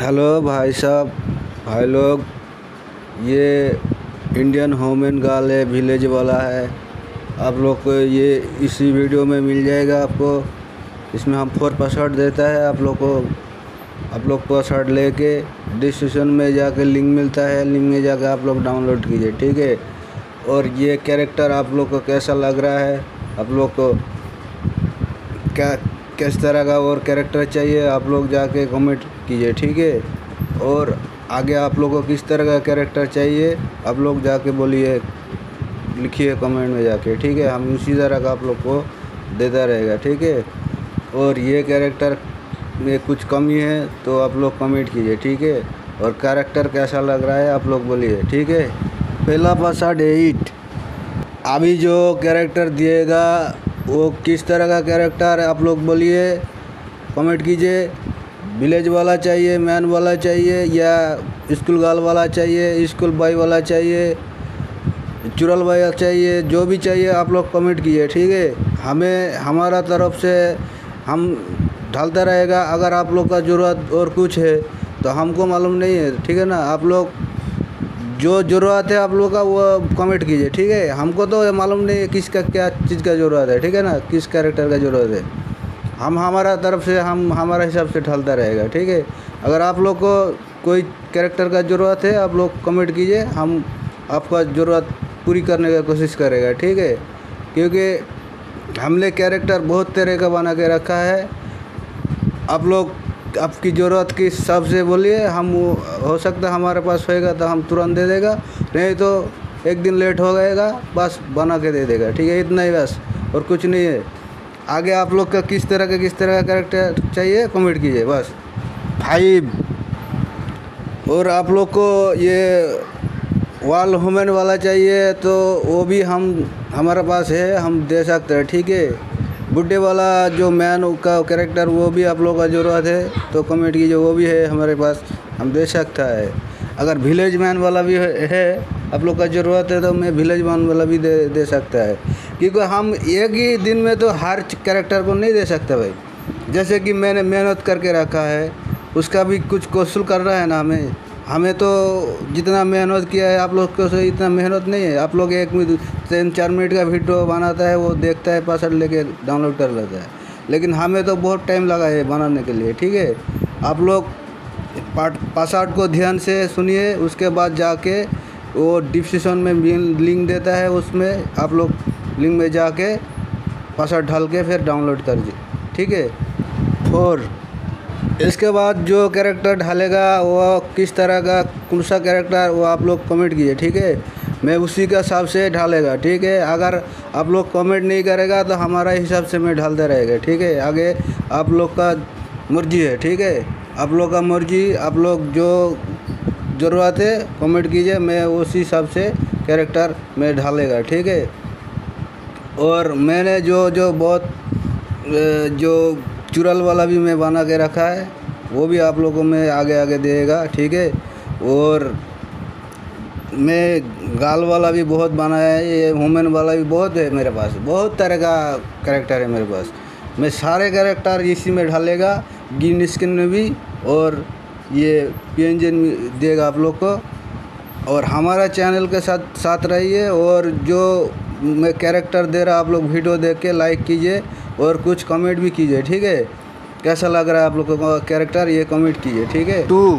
Hello भाई साहब, भाई लोग, ये इंडियन होम एंड गार्ल है, विलेज वाला है। आप लोग को ये इसी वीडियो में मिल जाएगा। आपको इसमें हम 4% देता है आप लोग को। आप लोग को शर्ट लेके डिस्क्रिप्शन में जाके लिंक मिलता है, लिंक में जाके आप लोग डाउनलोड कीजिए, ठीक है। और ये कैरेक्टर आप लोग को कैसा लग रहा है, आप लोग को क्या किस तरह का और कैरेक्टर चाहिए, आप लोग जाके कमेंट कीजिए, ठीक है। और आगे आप लोग को किस तरह का कैरेक्टर चाहिए आप लोग जाके बोलिए, लिखिए कमेंट में जाके, ठीक है। हम उसी तरह का आप लोग को देता रहेगा, ठीक है। और ये कैरेक्टर में कुछ कमी है तो आप लोग कमेंट कीजिए, ठीक है। और कैरेक्टर कैसा लग रहा है आप लोग बोलिए, ठीक है। पहला 8 अभी जो कैरेक्टर दिएगा वो किस तरह का कैरेक्टर आप लोग बोलिए, कमेंट कीजिए। विलेज वाला चाहिए, मैन वाला चाहिए, या स्कूल गर्ल वाला चाहिए, स्कूल बॉय वाला चाहिए, चुड़ैल वाला चाहिए, जो भी चाहिए आप लोग कमेंट कीजिए, ठीक है। हमें हमारा तरफ से हम ढालता रहेगा। अगर आप लोग का ज़रूरत और कुछ है तो हमको मालूम नहीं है, ठीक है ना। आप लोग जो ज़रूरत है आप लोग का वो कमेंट कीजिए, ठीक है। हमको तो मालूम नहीं है किसका क्या चीज़ का ज़रूरत है, ठीक है ना, किस कैरेक्टर का ज़रूरत है। हम हमारा तरफ से हम हमारा हिसाब से ढालता रहेगा, ठीक है। अगर आप लोग को कोई कैरेक्टर का ज़रूरत है आप लोग कमेंट कीजिए, हम आपका ज़रूरत पूरी करने का कोशिश करेगा, ठीक है। क्योंकि हमने कैरेक्टर बहुत तरह का बना के रखा है। आप लोग आपकी ज़रूरत के हिसाब से बोलिए, हम हो सकता है हमारे पास होएगा तो हम तुरंत दे देगा, नहीं तो एक दिन लेट हो जाएगा, बस बना के दे देगा, ठीक है। इतना ही बस, और कुछ नहीं है। आगे आप लोग का किस तरह का कैरेक्टर चाहिए कमेंट कीजिए, बस। 5 और आप लोग को ये वाल वुमेन वाला चाहिए तो वो भी हम हमारे पास है, हम दे सकते हैं, ठीक है। बुड्ढे वाला जो मैन का कैरेक्टर वो भी आप लोग का ज़रूरत है तो कमेंट कीजिए, वो भी है हमारे पास, हम दे सकता है। अगर विलेज मैन वाला भी है आप लोग का ज़रूरत है तो मैं विलेज मैन वाला भी दे सकता है, क्योंकि हम एक ही दिन में तो हर कैरेक्टर को नहीं दे सकते भाई। जैसे कि मैंने मेहनत करके रखा है उसका भी कुछ कौशल कर रहा है ना। हमें तो जितना मेहनत किया है आप लोग को से इतना मेहनत नहीं है। आप लोग 3-4 मिनट का वीडियो बनाता है, वो देखता है, पासवर्ड लेके डाउनलोड कर लेता है, लेकिन हमें तो बहुत टाइम लगा है बनाने के लिए, ठीक है। आप लोग पासवर्ड को ध्यान से सुनिए, उसके बाद जाके वो डिस्क्रिप्शन में लिंक देता है, उसमें आप लोग लिंक में जाके पासवर्ड डाल के फिर डाउनलोड कर दीजिए, ठीक है। 4 इसके बाद जो कैरेक्टर ढालेगा वो किस तरह का, कौन सा कैरेक्टर, वो आप लोग कमेंट कीजिए, ठीक है। मैं उसी का हिसाब से ढालेगा, ठीक है। अगर आप लोग कमेंट नहीं करेगा तो हमारा हिसाब से मैं ढालता रहेगा, ठीक है। आगे आप लोग का मर्जी है, ठीक है। आप लोग का मर्जी, आप लोग जो ज़रूरत है कमेंट कीजिए, मैं उसी हिसाब से कैरेक्टर मैं ढालेगा, ठीक है। और मैंने जो जो बहुत जो चुड़ैल वाला भी मैं बना के रखा है वो भी आप लोगों में आगे देगा, ठीक है। और मैं गाल वाला भी बहुत बना है, ये वुमेन वाला भी बहुत है मेरे पास, बहुत तरह का कैरेक्टर है मेरे पास। मैं सारे कैरेक्टर इसी में ढालेगा, ग्रीन स्किन में भी, और ये PNG में देगा आप लोग को। और हमारा चैनल के साथ रहिए, और जो मैं कैरेक्टर दे रहा आप लोग वीडियो देख के लाइक कीजिए और कुछ कमेंट भी कीजिए, ठीक है। कैसा लग रहा है आप लोग का कैरेक्टर ये कमेंट कीजिए, ठीक है। 2